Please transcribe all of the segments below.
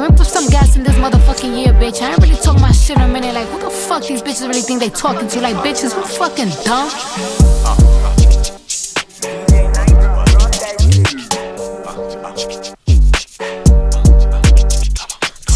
let me put some gas in this motherfucking year, bitch. I ain't really talk my shit in a minute. Like, who the fuck these bitches really think they talking to? Like, bitches, who fucking dumb?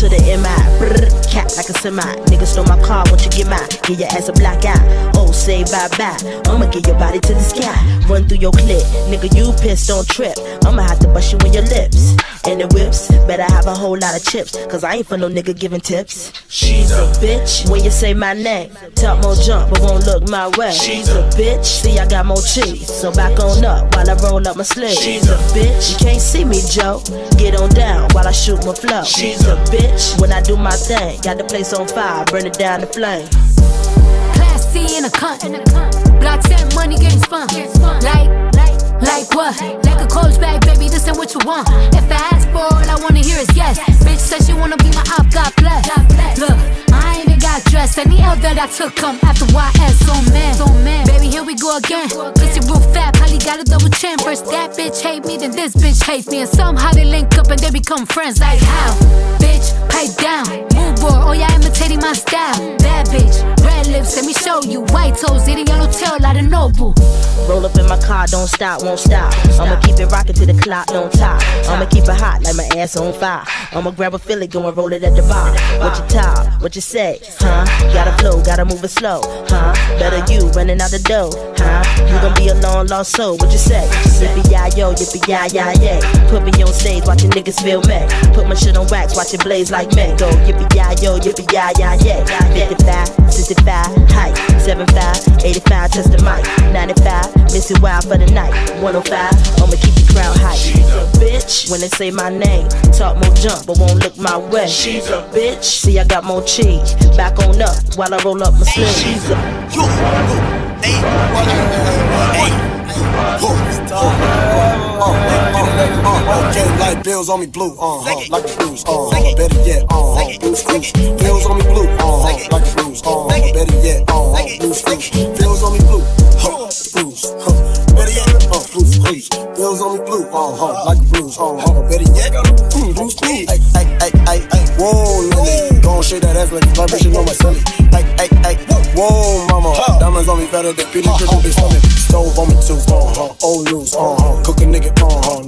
To the MI, cat like a semi. Niggas stole my car, won't you get mine? Get your ass a black eye. Oh, say bye-bye, I'ma get your body to the sky. Run through your clip, nigga, you pissed, don't trip. I'ma have to bust you in your lips. And the whips, better have a whole lot of chips, cause I ain't for no nigga giving tips. She's a bitch, when you say my name, talk more junk but won't look my way. She's a bitch, see I got more cheese, so back on up while I roll up my sleeve. She's a bitch, you can't see me, Joe, get on down while I shoot my flow. She's a bitch, when I do my thing, got the place on fire, burn it down to flame. Class C in a cunt, block 10 money getting spun, like what? Like a coach bag, baby, this ain't what you want. If I ask for all I wanna hear is yes. Bitch says she wanna be my op, God bless. Look, I ain't even got dressed. Any L that I took come after YS. So man, baby, here we go again. Pussy real fat, probably got a double chin. First that bitch hate me, then this bitch hates me, and somehow they link up and they become friends. Like how? Bitch, pipe down, move board, oh yeah, imitating my style. Bad bitch, red lips, let me show you. White toes, eating yellow tail like a noble. Roll up in my car, don't stop, won't stop. I'ma keep it rockin' till the clock don't top. I'ma keep it hot like my ass on fire. I'ma grab a Philly, go and roll it at the bar. What you talk, what you say, huh? Gotta flow, gotta move it slow, huh? Better you running out the dough, huh? You gon' be a long lost soul, what you say? Yippee-yi-yo, yippee-yi-yi-yay. Put me on stage, watchin' niggas feel me. Put my shit on wax, watch it blaze like me. Go yippee-yi-yo, yippee-yi-yi-yay. 55, 65, height. 75, 85, test the mic. 95, miss it wild for the night. 105, I'ma keep the crowd hype. She's a bitch, when they say my name, talk more jump but won't look my way. She's a bitch, see I got more cheese, back on up while I roll up my sleeve. She's a okay, like bills on me blue, like the blues, better yet, blues cruise. Bills on me blue, like the blues, better yet, blues cruise. Bills on me blue, blues, better yet, blues cruise. Bills on me blue, like the blues, better yet, blues cruise. Whoa, Lily, gon' shake that ass like it's vibration on my celly. Whoa, mama, diamonds on me better than Billy Crystal, bitch, on me. Stove on me too, old news, cook a nigga,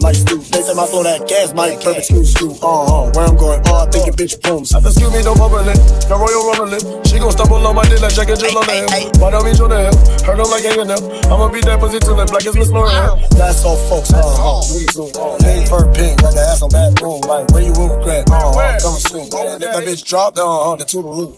like stew. They said my flow that gas might perfect excuse you, where I'm going, I think your bitch booms. Excuse me, no bubbling, no royal rumbling. She gon' stumble on my dick like Jack and Jill on the hill. Why don't we join the hill? Hurt them like A&M. I'ma be that pussy till it black as Miss Maria. That's all, folks, we do, name for pink, like the ass on that room, like where you will grab, coming soon. If that bitch dropped, the to the roof.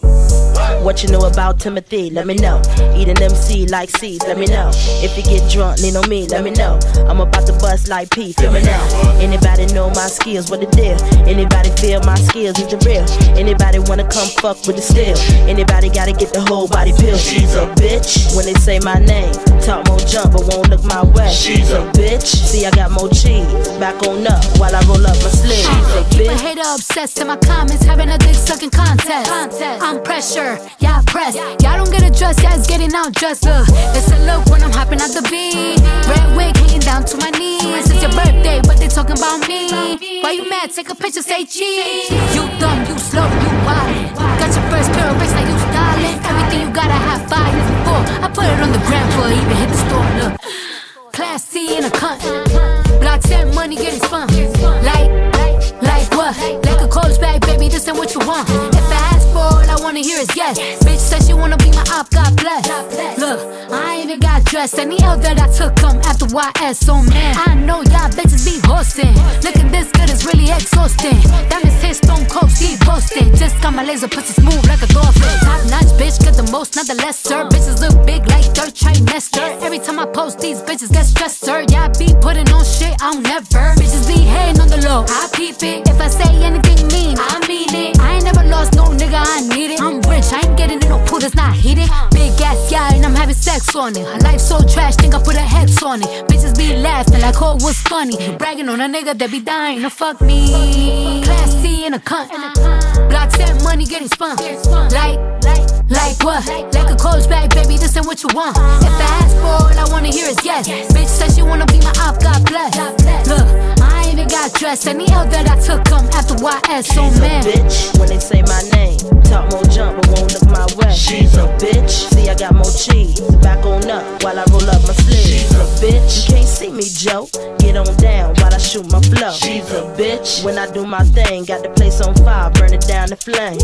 What you know about Timothy, let me know. Eat an MC like C's, let me know. If you get drunk, lean on me, let me know. I'm about to bust like P, feel me now. Anybody know my skills, what it is? Anybody feel my skills, is it real? Anybody wanna come fuck with the steel? Anybody gotta get the whole body pill? She's a bitch, when they say my name, talk more jump but won't look my way. She's a bitch, see I got more cheese, back on up while I roll up my sleeve. She's a bitch. Keep a hater obsessed in my comments, having a dick sucking contest. I'm pressure, yeah, press. Y'all don't get a dress, yeah, it's getting out dressed. Look, it's a look when I'm hopping out the V. Red wig hanging down to my knees. It's your birthday, but they talking about me. Why you mad? Take a picture, say cheese. You dumb, you slow, you wild. Got your first pair of bricks like you styling. Everything you gotta have 5 years before. I put it on the gram before I even hit the store. Look, Class C in a cunt. Block 10 money getting spun. Like what? Like a college bag, baby, this ain't what you want. If I ask for all I wanna hear is yes. Bitch says she wanna be my op, God bless. Look, I ain't even got dressed. Any L that I took come after YS, so man, I know y'all bitches be hosting. Looking this good is really exhausting. Diamonds hit stone cold, Steve posted. Just got my laser pussy smooth like a dolphin. Top notch bitch, get the most, not the lesser. Bitches look big like third trimester. Every time I post, these bitches get stressed, sir. Y'all be putting on shit, I'll never. Bitches be hating on the low, I peep it. If I say anything mean, I mean it. I ain't never lost no nigga, I need it. I'm rich, I ain't getting in no pool that's not heated. Big ass, yeah, and I'm having sex on it. Her life so trash, think I put a hex on it. Bitches be laughing like, oh, what's funny? Bragging on a nigga that be dying to fuck me. Class C in a cunt. Block 10 money getting spun. Like what? Like a college bag, baby, this ain't what you want. If I ask for all I wanna hear is yes. Bitch says she wanna be my op, God bless. Look, I ain't they got dressed and the L that I took come after YS. So oh, man, bitch. When they say my name, talk more jump but won't look my way. She's a bitch. See, I got more cheese. Back on up while I roll up my sleeves. She's a bitch. You can't see me, Joe. Get on down while I shoot my flow. She's a bitch. When I do my thing, got the place on fire, burn it down to flame.